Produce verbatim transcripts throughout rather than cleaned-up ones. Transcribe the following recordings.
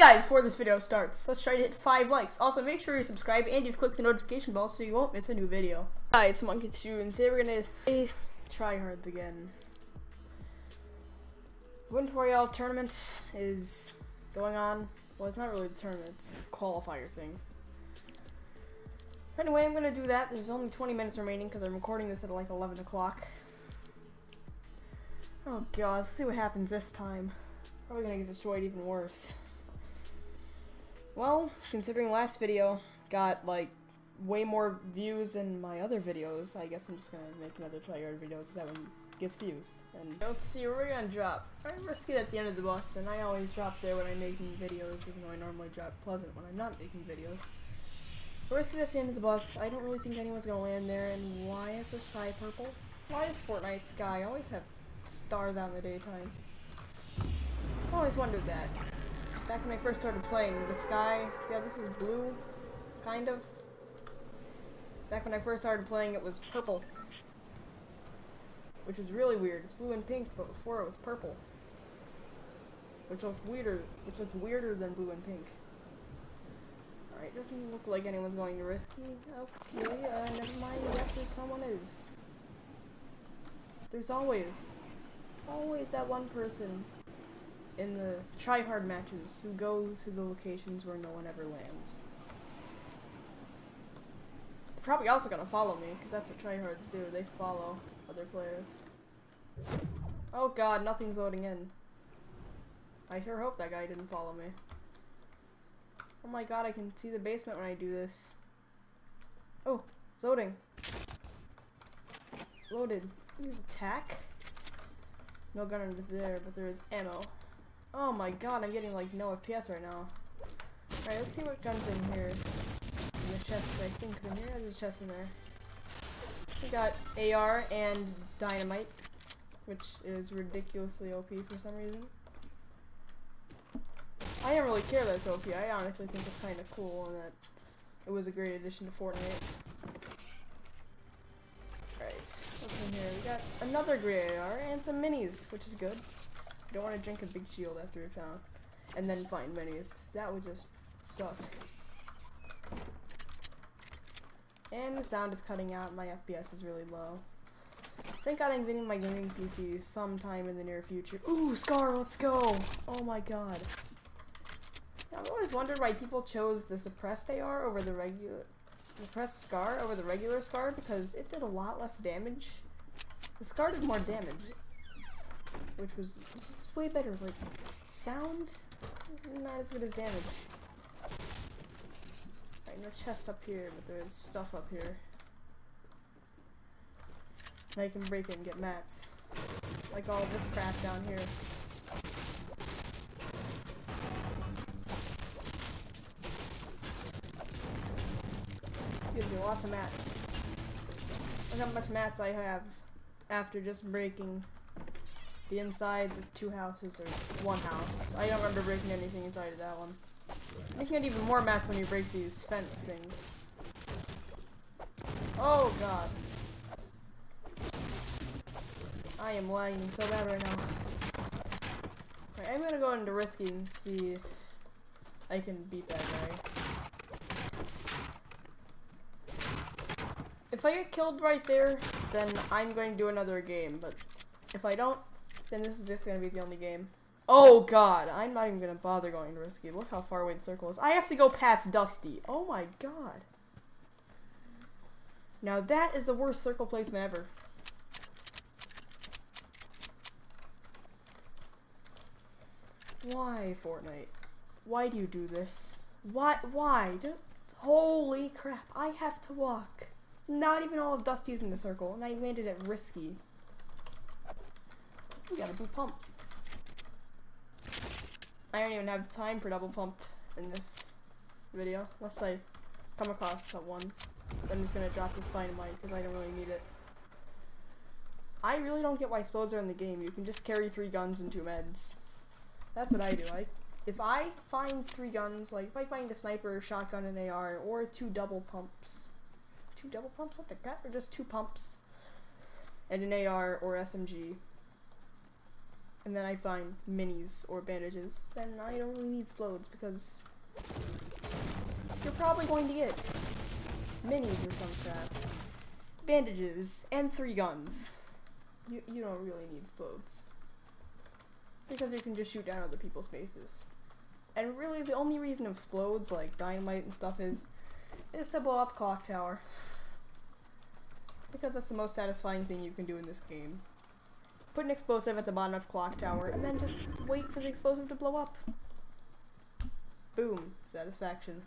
guys, before this video starts, let's try to hit five likes. Also, make sure you subscribe and you've clicked the notification bell so you won't miss a new video. Hi, it's Monkey eight thirty-two, and today we're gonna try hards again. Winter Royale tournament is going on. Well, it's not really the tournament, it's a qualifier thing. Anyway, I'm gonna do that. There's only twenty minutes remaining because I'm recording this at like eleven o'clock. Oh god, let's see what happens this time. Probably gonna get destroyed even worse. Well, considering last video got like way more views than my other videos, I guess I'm just gonna make another tryhard video because that one gets views. And let's see where we're gonna drop. I risk it at the end of the bus, and I always drop there when I'm making videos, even though I normally drop Pleasant when I'm not making videos. I risk it at the end of the bus. I don't really think anyone's gonna land there. And why is the sky purple? Why is Fortnite sky always have stars out in the daytime? I always wondered that. Back when I first started playing, the sky, see how this is blue? Kind of. Back when I first started playing, it was purple. Which is really weird. It's blue and pink, but before it was purple. Which looked weirder, which looked weirder than blue and pink. Alright, doesn't look like anyone's going to risky. Okay, uh, never mind. After someone is. There's always, always that one person in the tryhard matches who goes to the locations where no one ever lands. They're probably also gonna follow me, because that's what tryhards do. They follow other players. Oh god, nothing's loading in. I sure hope that guy didn't follow me. Oh my god, I can see the basement when I do this. Oh, it's loading. Loaded. Use attack. No gun under there, but there is ammo. Oh my god, I'm getting like no F P S right now. Alright, let's see what guns in here. In the chest, I think, because in here there's a chest in there. We got A R and dynamite, which is ridiculously O P for some reason. I don't really care that it's O P. I honestly think it's kind of cool and that it was a great addition to Fortnite. Alright, what's in here? We got another gray A R and some minis, which is good. You don't want to drink a big shield after you found, and then find minis. That would just suck. And the sound is cutting out. My F P S is really low. Thank God I'm getting my gaming P C sometime in the near future. Ooh, Scar, let's go! Oh my God. I've always wondered why people chose the suppressed A R over the regular, suppressed Scar over the regular Scar, because it did a lot less damage. The Scar did more damage. Which was just way better. Like, sound? Not as good as damage. Alright, no chest up here, but there's stuff up here. Now you can break it and get mats. Like all this crap down here. Gives me lots of mats. Look how much mats I have after just breaking the insides of two houses or one house. I don't remember breaking anything inside of that one. You can get even more mats when you break these fence things. Oh god. I am lagging so bad right now. Alright, I'm gonna go into risky and see if I can beat that guy. If I get killed right there, then I'm going to do another game, but if I don't, then this is just gonna be the only game. Oh god, I'm not even gonna bother going to risky. Look how far away the circle is. I have to go past Dusty. Oh my god. Now that is the worst circle placement ever. Why, Fortnite? Why do you do this? Why? Why? Don't, holy crap, I have to walk. Not even all of Dusty's in the circle, and I landed at risky. We got a blue pump. I don't even have time for double pump in this video, unless I come across that one. I'm just gonna drop this dynamite because I don't really need it. I really don't get why explodes are in the game. You can just carry three guns and two meds. That's what I do. I, if I find three guns, like if I find a sniper, shotgun, and A R, or two double pumps, two double pumps, what the crap, or just two pumps, and an A R or S M G. and then I find minis or bandages, then I don't really need explodes because you're probably going to get minis or some crap, bandages, and three guns. You, you don't really need explodes because you can just shoot down other people's faces. And really, the only reason of explodes, like dynamite and stuff, is is to blow up clock tower. Because that's the most satisfying thing you can do in this game. Put an explosive at the bottom of clock tower, and then just wait for the explosive to blow up. Boom. Satisfaction.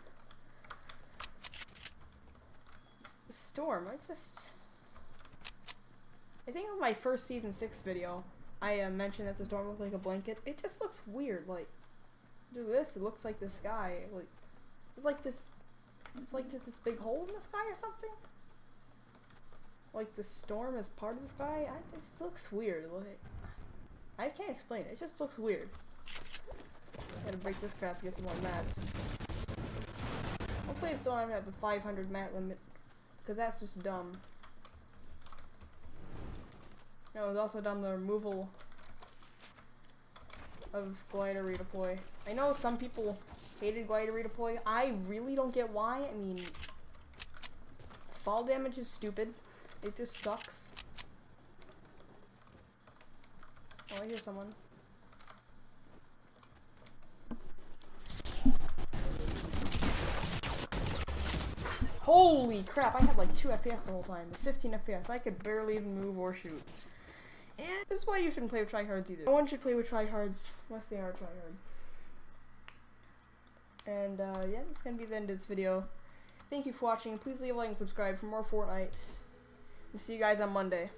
The storm, I just... I think on my first Season six video, I uh, mentioned that the storm looked like a blanket. It just looks weird, like... Do this, it looks like the sky, like... It's like this... It's like there's this big hole in the sky or something? Like the storm is part of the sky? I, it just looks weird. Like, I can't explain it. It just looks weird. I gotta break this crap to get some more mats. Hopefully I still don't have the five hundred mat limit, because that's just dumb. No, it's also dumb the removal of glider redeploy. I know some people hated glider redeploy. I really don't get why. I mean, fall damage is stupid. It just sucks. Oh, I hear someone. Holy crap, I had like two F P S the whole time. fifteen F P S, I could barely even move or shoot. And this is why you shouldn't play with tryhards either. No one should play with tryhards unless they are tryhard. And uh, yeah, that's gonna be the end of this video. Thank you for watching. Please leave a like and subscribe for more Fortnite. See you guys on Monday.